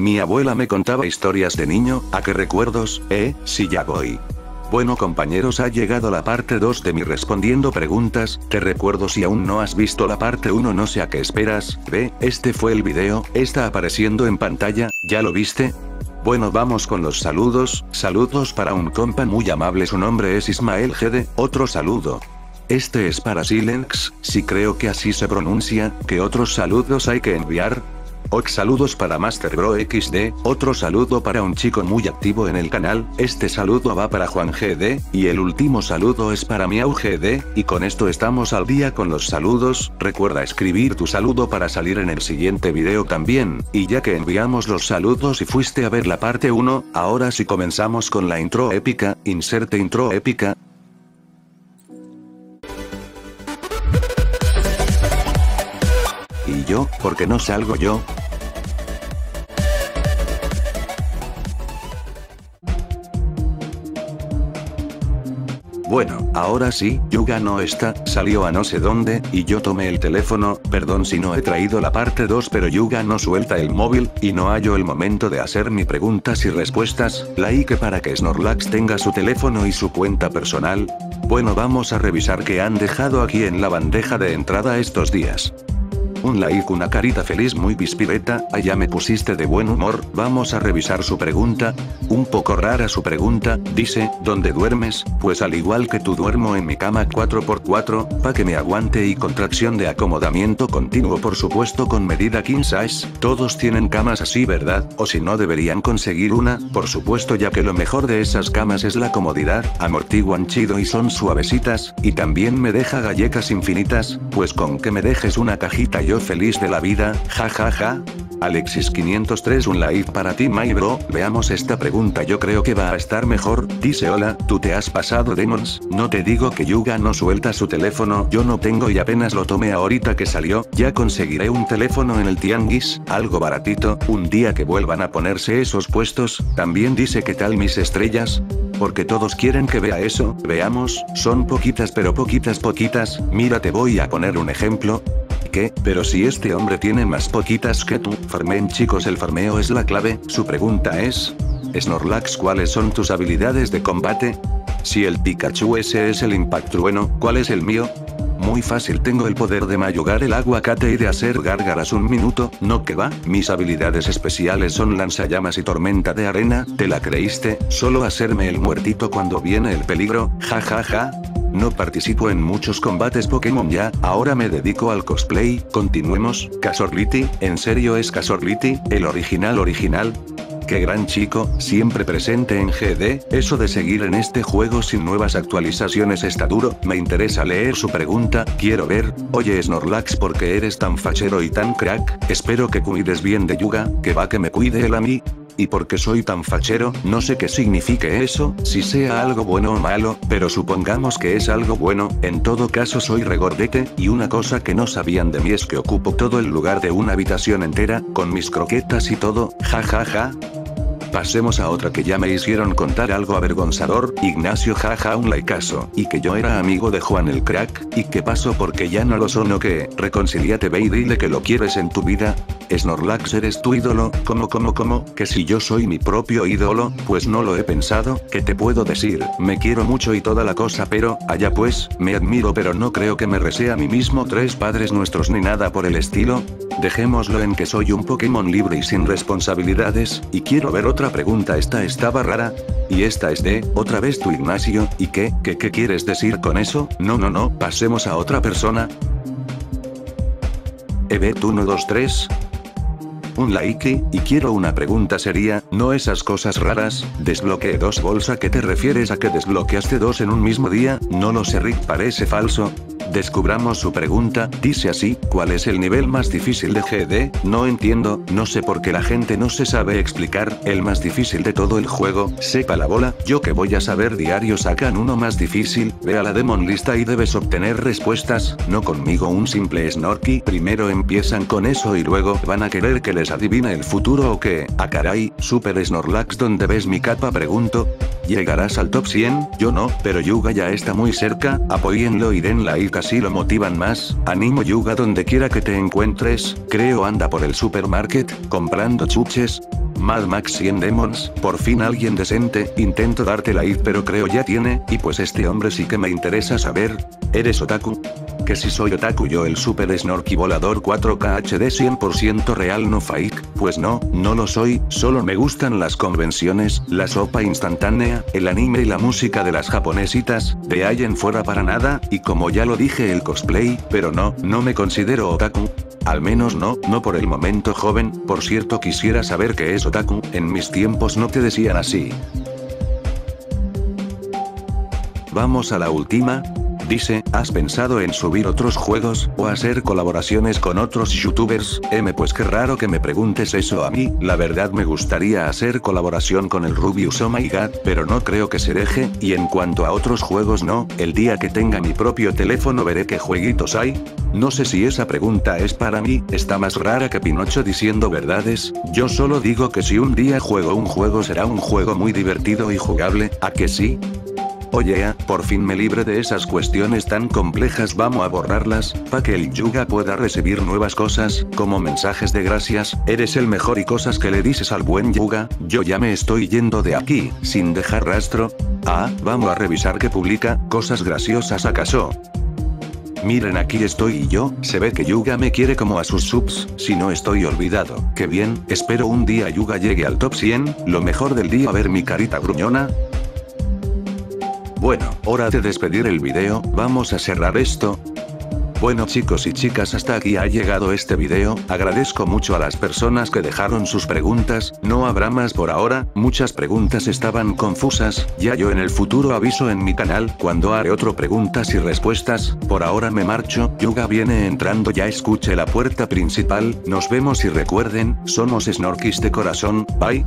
Mi abuela me contaba historias de niño, ¿a qué recuerdos? Sí, ya voy. Bueno compañeros, ha llegado la parte 2 de mi respondiendo preguntas. Te recuerdo, si aún no has visto la parte 1 no sé a qué esperas. Ve, este fue el video, está apareciendo en pantalla, ¿ya lo viste? Bueno, vamos con los saludos. Saludos para un compa muy amable, su nombre es Ismael Gede, otro saludo. Este es para Silenx, si creo que así se pronuncia. ¿Qué otros saludos hay que enviar? Saludos para Master Bro XD, otro saludo para un chico muy activo en el canal, este saludo va para Juan GD, y el último saludo es para Miau GD, y con esto estamos al día con los saludos. Recuerda escribir tu saludo para salir en el siguiente video también, y ya que enviamos los saludos y fuiste a ver la parte 1, ahora sí comenzamos con la intro épica. Inserte intro épica. ¿Y yo? ¿Por qué no salgo yo? Bueno, ahora sí, Yuga no está, salió a no sé dónde, y yo tomé el teléfono, perdón si no he traído la parte 2 pero Yuga no suelta el móvil, y no hallo el momento de hacer mi preguntas y respuestas, like para que Snorlax tenga su teléfono y su cuenta personal. Bueno, vamos a revisar qué han dejado aquí en la bandeja de entrada estos días. Un like, una carita feliz muy pispireta, allá me pusiste de buen humor. Vamos a revisar su pregunta, un poco rara su pregunta, dice, ¿dónde duermes? Pues al igual que tú duermo en mi cama 4×4, pa' que me aguante y contracción de acomodamiento continuo por supuesto con medida king size, todos tienen camas así ¿verdad? O si no deberían conseguir una, por supuesto ya que lo mejor de esas camas es la comodidad, amortiguan chido y son suavecitas, y también me deja galletas infinitas, pues con que me dejes una cajita yo feliz de la vida, jajaja. Alexis 503, un like para ti my bro. Veamos esta pregunta, yo creo que va a estar mejor. Dice, hola, tú te has pasado demons, no te digo que Yuga no suelta su teléfono, yo no tengo y apenas lo tomé ahorita que salió, ya conseguiré un teléfono en el tianguis, algo baratito, un día que vuelvan a ponerse esos puestos. También dice, ¿qué tal mis estrellas? Porque todos quieren que vea eso. Veamos, son poquitas pero poquitas, mira te voy a poner un ejemplo. ¿Qué? Pero si este hombre tiene más poquitas que tú. Farmen chicos, el farmeo es la clave. Su pregunta es, Snorlax, ¿cuáles son tus habilidades de combate? Si el Pikachu ese es el Impact Trueno, ¿cuál es el mío? Muy fácil, tengo el poder de mayugar el aguacate y de hacer gárgaras un minuto, no que va, mis habilidades especiales son lanzallamas y tormenta de arena. ¿Te la creíste? Solo hacerme el muertito cuando viene el peligro, jajaja. No participo en muchos combates Pokémon ya, ahora me dedico al cosplay. Continuemos. Casorliti, ¿en serio es Casorliti, el original? Qué gran chico, siempre presente en GD, eso de seguir en este juego sin nuevas actualizaciones está duro. Me interesa leer su pregunta, quiero ver. Oye Snorlax, ¿por qué eres tan fachero y tan crack? Espero que cuides bien de Yuga, que va que me cuide él a mí. ¿Y por qué soy tan fachero? No sé qué signifique eso, si sea algo bueno o malo, pero supongamos que es algo bueno. En todo caso soy regordete, y una cosa que no sabían de mí es que ocupo todo el lugar de una habitación entera, con mis croquetas y todo, jajaja. Pasemos a otra que ya me hicieron contar algo avergonzador. Ignacio jaja, un likeazo, y que yo era amigo de Juan el Crack, y que pasó porque ya no lo son o que, reconcíliate ve y dile que lo quieres en tu vida. Snorlax, eres tu ídolo, ¿cómo? Que si yo soy mi propio ídolo, pues no lo he pensado, ¿qué te puedo decir? Me quiero mucho y toda la cosa pero, allá pues, me admiro pero no creo que me resea a mí mismo tres padres nuestros ni nada por el estilo. Dejémoslo en que soy un Pokémon libre y sin responsabilidades, y quiero ver otra pregunta, esta estaba rara. Y esta es de, otra vez tu Ignacio, ¿y qué quieres decir con eso? No, pasemos a otra persona. Ebet123, un like, y quiero una pregunta seria, no esas cosas raras. Desbloqueé 2 bolsas, ¿qué te refieres a que desbloqueaste 2 en un mismo día? No lo sé Rick, parece falso. Descubramos su pregunta, dice así, ¿cuál es el nivel más difícil de GD? No entiendo, no sé por qué la gente no se sabe explicar, el más difícil de todo el juego, sepa la bola, yo que voy a saber, diario sacan uno más difícil, ve a la Demon Lista y debes obtener respuestas, no conmigo un simple Snorky, primero empiezan con eso y luego van a querer que les adivine el futuro o qué. Ah caray, Super Snorlax, ¿dónde ves mi capa? Pregunto. ¿Llegarás al top 100? Yo no, pero Yuga ya está muy cerca, apóyenlo y den like así lo motivan más. Animo Yuga donde quiera que te encuentres, creo anda por el supermarket, comprando chuches. Mad Max 100 Demons, por fin alguien decente, intento darte la id pero creo ya tiene, y pues este hombre sí que me interesa saber. ¿Eres otaku? Que si soy otaku yo el super Snorky volador 4K HD 100% real no fake, pues no, no lo soy, solo me gustan las convenciones, la sopa instantánea, el anime y la música de las japonesitas, de ahí en fuera para nada, y como ya lo dije el cosplay, pero no, no me considero otaku. Al menos no por el momento joven, por cierto quisiera saber qué es otaku, en mis tiempos no te decían así. Vamos a la última. Dice, ¿has pensado en subir otros juegos, o hacer colaboraciones con otros youtubers? Pues qué raro que me preguntes eso a mí, la verdad me gustaría hacer colaboración con el Rubius oh my god, pero no creo que se deje, y en cuanto a otros juegos no, el día que tenga mi propio teléfono veré qué jueguitos hay. No sé si esa pregunta es para mí, está más rara que Pinocho diciendo verdades, yo solo digo que si un día juego un juego será un juego muy divertido y jugable, ¿a que sí? Oye, por fin me libre de esas cuestiones tan complejas, vamos a borrarlas, pa' que el Yuga pueda recibir nuevas cosas, como mensajes de gracias, eres el mejor y cosas que le dices al buen Yuga, yo ya me estoy yendo de aquí, sin dejar rastro. Ah, vamos a revisar que publica, cosas graciosas acaso. Miren aquí estoy y yo, se ve que Yuga me quiere como a sus subs, si no estoy olvidado, qué bien, espero un día Yuga llegue al top 100, lo mejor del día a ver mi carita gruñona. Bueno, hora de despedir el video, vamos a cerrar esto. Bueno chicos y chicas, hasta aquí ha llegado este video, agradezco mucho a las personas que dejaron sus preguntas, no habrá más por ahora, muchas preguntas estaban confusas, ya yo en el futuro aviso en mi canal, cuando haré otro preguntas y respuestas, por ahora me marcho, Yuga viene entrando ya escuché la puerta principal, nos vemos y recuerden, somos Snorkys de corazón, bye.